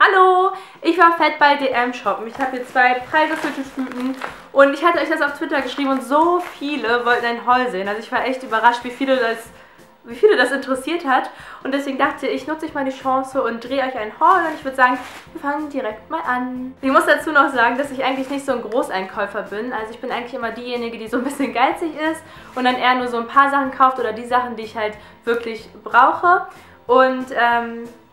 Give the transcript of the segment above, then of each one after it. Hallo, ich war fett bei DM shoppen. Ich habe hier zwei prall gefüllte Tüten und ich hatte euch das auf Twitter geschrieben und so viele wollten ein Haul sehen. Also ich war echt überrascht, wie viele das interessiert hat und deswegen dachte ich, nutze ich mal die Chance und drehe euch einen Haul und ich würde sagen, wir fangen direkt mal an. Ich muss dazu noch sagen, dass ich eigentlich nicht so ein Großeinkäufer bin. Also ich bin eigentlich immer diejenige, die so ein bisschen geizig ist und dann eher nur so ein paar Sachen kauft oder die Sachen, die ich halt wirklich brauche. Und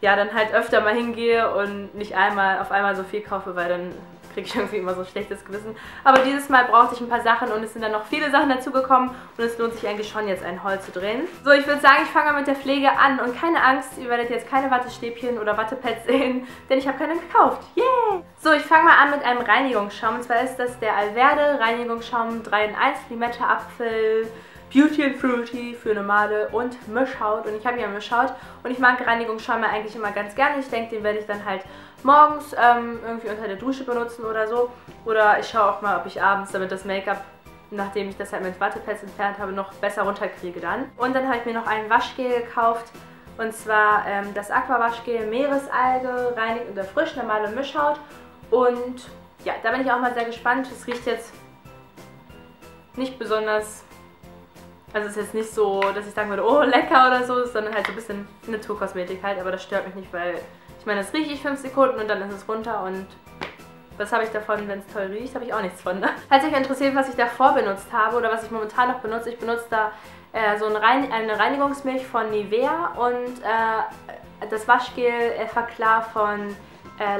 ja, dann halt öfter mal hingehe und nicht auf einmal so viel kaufe, weil dann kriege ich irgendwie immer so ein schlechtes Gewissen. Aber dieses Mal brauchte ich ein paar Sachen und es sind dann noch viele Sachen dazugekommen und es lohnt sich eigentlich schon jetzt einen Haul zu drehen. So, ich würde sagen, ich fange mal mit der Pflege an und keine Angst, ihr werdet jetzt keine Wattestäbchen oder Wattepads sehen, denn ich habe keine gekauft. Yay! So, ich fange mal an mit einem Reinigungsschaum. Und zwar ist das der Alverde Reinigungsschaum 3 in 1 Limette, Apfel, Beauty and Fruity für Nomade und Mischhaut. Und ich habe ja Mischhaut und ich mag Reinigungsschaum eigentlich immer ganz gerne. Ich denke, den werde ich dann halt morgens irgendwie unter der Dusche benutzen oder so. Oder ich schaue auch mal, ob ich abends damit das Make-up, nachdem ich das halt mit Wattepads entfernt habe, noch besser runterkriege dann. Und dann habe ich mir noch ein Waschgel gekauft. Und zwar das Aqua Waschgel Meeresalge, reinigt und erfrischt, normale Mischhaut. Und ja, da bin ich auch mal sehr gespannt. Es riecht jetzt nicht besonders... Also es ist jetzt nicht so, dass ich sagen würde, oh lecker oder so, sondern halt so ein bisschen Naturkosmetik halt, aber das stört mich nicht, weil ich meine, das rieche ich 5 Sekunden und dann ist es runter und was habe ich davon, wenn es toll riecht, habe ich auch nichts von. Ne? Falls euch interessiert, was ich davor benutzt habe oder was ich momentan noch benutze, ich benutze da so eine Reinigungsmilch von Nivea und das Waschgel Effaclar von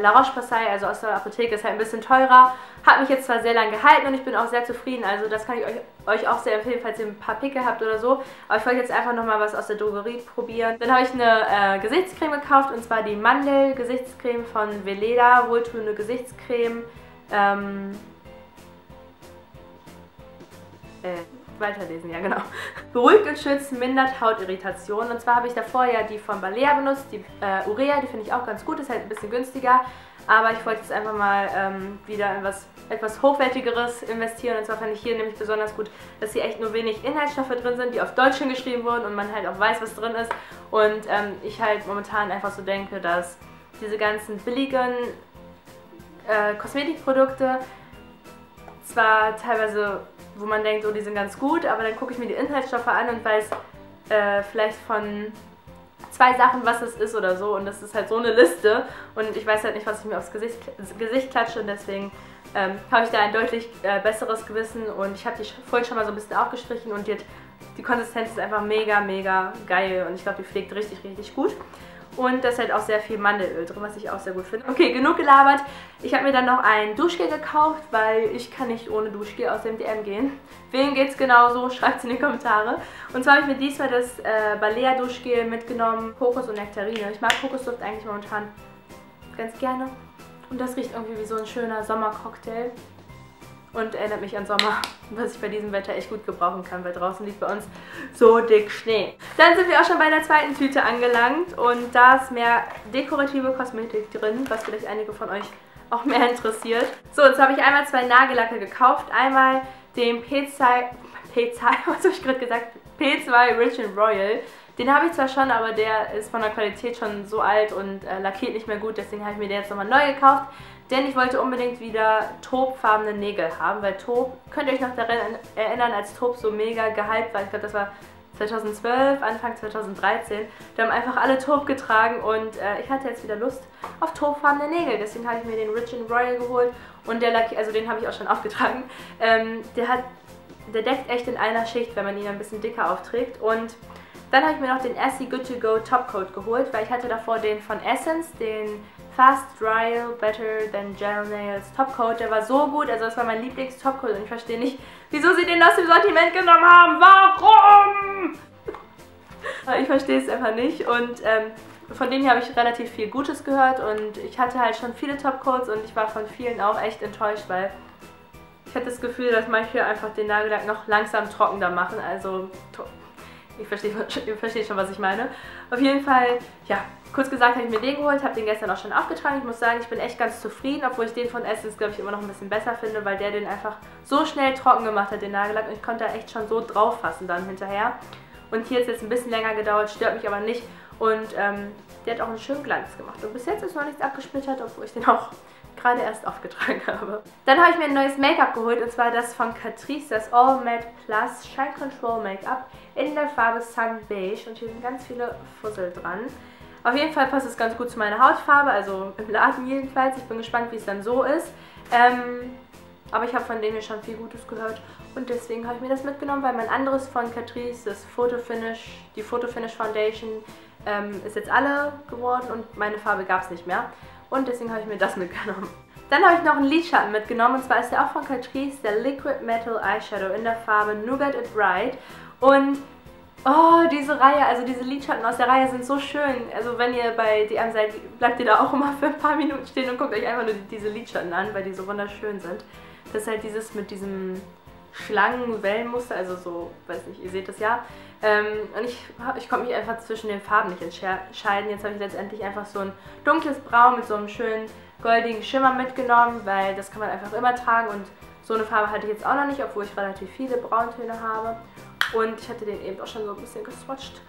La Roche, also aus der Apotheke, ist halt ein bisschen teurer. Hat mich jetzt zwar sehr lange gehalten und ich bin auch sehr zufrieden, also das kann ich euch auch sehr empfehlen, falls ihr ein paar Pickel habt oder so. Aber ich wollte jetzt einfach nochmal was aus der Drogerie probieren. Dann habe ich eine Gesichtscreme gekauft und zwar die Mandel-Gesichtscreme von Veleda, wohltuende Gesichtscreme. Weiterlesen, ja genau. Beruhigt und schützt, mindert Hautirritationen. Und zwar habe ich davor ja die von Balea benutzt, die Urea, die finde ich auch ganz gut, ist halt ein bisschen günstiger. Aber ich wollte jetzt einfach mal wieder in was etwas Hochwertigeres investieren. Und zwar fand ich hier nämlich besonders gut, dass hier echt nur wenig Inhaltsstoffe drin sind, die auf Deutsch hingeschrieben wurden und man halt auch weiß, was drin ist. Und ich halt momentan einfach so denke, dass diese ganzen billigen Kosmetikprodukte zwar teilweise... wo man denkt, oh, die sind ganz gut, aber dann gucke ich mir die Inhaltsstoffe an und weiß vielleicht von 2 Sachen, was es ist oder so. Und das ist halt so eine Liste und ich weiß halt nicht, was ich mir aufs Gesicht klatsche und deswegen habe ich da ein deutlich besseres Gewissen und ich habe die vorhin schon mal so ein bisschen aufgestrichen und jetzt die Konsistenz ist einfach mega, mega geil und ich glaube, die pflegt richtig, richtig gut. Und da ist halt auch sehr viel Mandelöl drin, was ich auch sehr gut finde. Okay, genug gelabert. Ich habe mir dann noch ein Duschgel gekauft, weil ich kann nicht ohne Duschgel aus dem DM gehen. Wem geht's genauso? Schreibt es in die Kommentare. Und zwar habe ich mir diesmal das Balea Duschgel mitgenommen, Kokos und Nektarine. Ich mag Kokosduft eigentlich momentan ganz gerne. Und das riecht irgendwie wie so ein schöner Sommercocktail. Und erinnert mich an Sommer, was ich bei diesem Wetter echt gut gebrauchen kann, weil draußen liegt bei uns so dick Schnee. Dann sind wir auch schon bei der zweiten Tüte angelangt und da ist mehr dekorative Kosmetik drin, was vielleicht einige von euch auch mehr interessiert. So, jetzt habe ich einmal 2 Nagellacke gekauft. Einmal den P2 Rich and Royal. Den habe ich zwar schon, aber der ist von der Qualität schon so alt und lackiert nicht mehr gut, deswegen habe ich mir den jetzt nochmal neu gekauft. Denn ich wollte unbedingt wieder taubfarbene Nägel haben, weil taub, könnt ihr euch noch daran erinnern, als taub so mega gehypt war, ich glaube das war 2012, Anfang 2013, da haben einfach alle taub getragen und ich hatte jetzt wieder Lust auf taubfarbene Nägel, deswegen habe ich mir den Rich and Royal geholt und der Lucky, also den habe ich auch schon aufgetragen, der deckt echt in einer Schicht, wenn man ihn ein bisschen dicker aufträgt und dann habe ich mir noch den Essie Good To Go Top Coat geholt, weil ich hatte davor den von Essence, den Fast Dry Better Than Gel Nails Top Coat. Der war so gut, also das war mein Lieblings-Top-Coat und ich verstehe nicht, wieso sie den aus dem Sortiment genommen haben. Warum? Ich verstehe es einfach nicht und von denen habe ich relativ viel Gutes gehört und ich hatte halt schon viele Top Coats und ich war von vielen auch echt enttäuscht, weil ich hatte das Gefühl, dass manche einfach den Nagellack noch langsam trockener machen, also... Ihr versteht schon, was ich meine. Auf jeden Fall, ja, kurz gesagt, habe ich mir den geholt, habe den gestern auch schon aufgetragen. Ich muss sagen, ich bin echt ganz zufrieden, obwohl ich den von Essence, glaube ich, immer noch ein bisschen besser finde, weil der den einfach so schnell trocken gemacht hat, den Nagellack. Und ich konnte da echt schon so drauf fassen dann hinterher. Und hier ist jetzt ein bisschen länger gedauert, stört mich aber nicht. Und Der hat auch einen schönen Glanz gemacht. Und bis jetzt ist noch nichts abgesplittert, obwohl ich den auch gerade erst aufgetragen habe. Dann habe ich mir ein neues Make-up geholt, und zwar das von Catrice, das All Matte Plus Shine Control Make-up in der Farbe Sun Beige. Und hier sind ganz viele Fussel dran. Auf jeden Fall passt es ganz gut zu meiner Hautfarbe, also im Laden jedenfalls. Ich bin gespannt, wie es dann so ist. Aber ich habe von denen schon viel Gutes gehört und deswegen habe ich mir das mitgenommen, weil mein anderes von Catrice, das Photo Finish, die Photo Finish Foundation, ist jetzt alle geworden und meine Farbe gab es nicht mehr. Und deswegen habe ich mir das mitgenommen. Dann habe ich noch einen Lidschatten mitgenommen, und zwar ist der auch von Catrice, der Liquid Metal Eyeshadow in der Farbe Nougat and Bright. Und oh, diese Reihe, also diese Lidschatten aus der Reihe sind so schön. Also wenn ihr bei DM seid, bleibt ihr da auch immer für ein paar Minuten stehen und guckt euch einfach nur diese Lidschatten an, weil die so wunderschön sind. Das ist halt dieses mit diesem Schlangenwellenmuster, also so, weiß nicht, ihr seht das ja. Und ich konnte mich einfach zwischen den Farben nicht entscheiden. Jetzt habe ich letztendlich einfach so ein dunkles Braun mit so einem schönen goldigen Schimmer mitgenommen, weil das kann man einfach immer tragen. Und so eine Farbe hatte ich jetzt auch noch nicht, obwohl ich relativ viele Brauntöne habe. Und ich hatte den eben auch schon so ein bisschen geswatcht.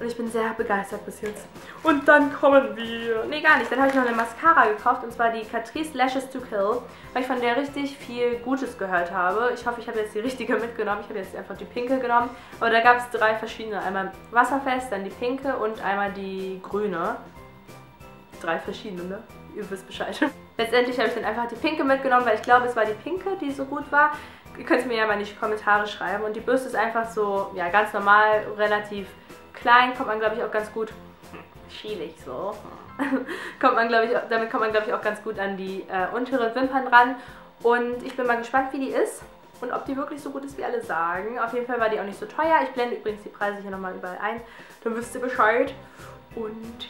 Und ich bin sehr begeistert bis jetzt. Und dann kommen wir... Nee, gar nicht. Dann habe ich noch eine Mascara gekauft. Und zwar die Catrice Lashes to Kill. Weil ich von der richtig viel Gutes gehört habe. Ich hoffe, ich habe jetzt die richtige mitgenommen. Ich habe jetzt einfach die pinke genommen. Aber da gab es 3 verschiedene. Einmal wasserfest, dann die pinke und einmal die grüne. 3 verschiedene, ne? Ihr wisst Bescheid. Letztendlich habe ich dann einfach die pinke mitgenommen, weil ich glaube, es war die pinke, die so gut war. Ihr könnt es mir ja mal in die Kommentare schreiben. Und die Bürste ist einfach so, ja, ganz normal, relativ... klein, kommt man, glaube ich, auch ganz gut, schielig so, kommt man, glaube ich, damit kommt man, glaube ich, auch ganz gut an die unteren Wimpern ran. Und ich bin mal gespannt, wie die ist und ob die wirklich so gut ist, wie alle sagen. Auf jeden Fall war die auch nicht so teuer. Ich blende übrigens die Preise hier nochmal überall ein, dann wisst ihr Bescheid. Und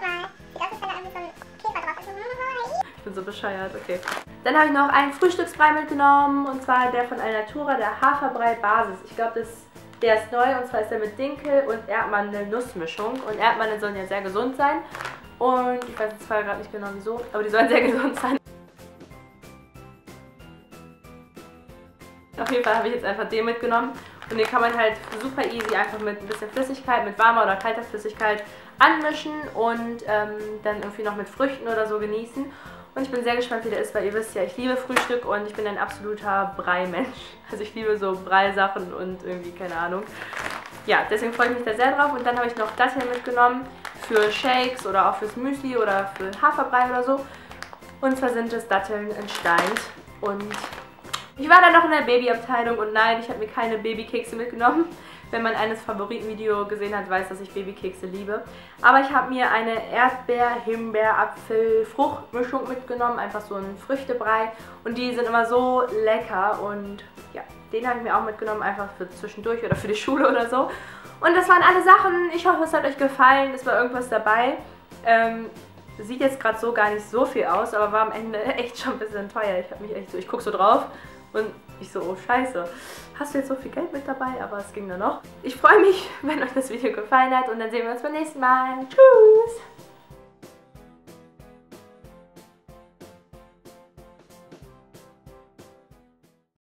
ja. Ich bin so bescheuert, okay. Dann habe ich noch einen Frühstücksbrei mitgenommen, und zwar der von Alnatura, der Haferbrei Basis. Ich glaube, der ist neu, und zwar ist der mit Dinkel und Erdmandel-Nussmischung. Und Erdmandeln sollen ja sehr gesund sein. Und ich weiß jetzt zwar gerade nicht genau wieso, aber die sollen sehr gesund sein. Auf jeden Fall habe ich jetzt einfach den mitgenommen. Und den kann man halt super easy einfach mit ein bisschen Flüssigkeit, mit warmer oder kalter Flüssigkeit anmischen und dann irgendwie noch mit Früchten oder so genießen. Und ich bin sehr gespannt, wie der ist, weil ihr wisst ja, ich liebe Frühstück und ich bin ein absoluter Brei-Mensch. Also ich liebe so Brei-Sachen und irgendwie, keine Ahnung. Ja, deswegen freue ich mich da sehr drauf. Und dann habe ich noch das hier mitgenommen für Shakes oder auch fürs Müsli oder für Haferbrei oder so. Und zwar sind es Datteln in Stein. Und ich war dann noch in der Babyabteilung, und nein, ich habe mir keine Babykekse mitgenommen. Wenn man eines Favoritenvideo gesehen hat, weiß, dass ich Babykekse liebe. Aber ich habe mir eine Erdbeer-Himbeer-Apfel-Fruchtmischung mitgenommen. Einfach so einen Früchtebrei. Und die sind immer so lecker. Und ja, den habe ich mir auch mitgenommen. Einfach für zwischendurch oder für die Schule oder so. Und das waren alle Sachen. Ich hoffe, es hat euch gefallen. Es war irgendwas dabei. Sieht jetzt gerade so gar nicht so viel aus. Aber war am Ende echt schon ein bisschen teuer. Ich habe mich echt so, ich gucke so drauf. Und ich so, oh scheiße, hast du jetzt so viel Geld mit dabei? Aber es ging dann noch. Ich freue mich, wenn euch das Video gefallen hat, und dann sehen wir uns beim nächsten Mal. Tschüss!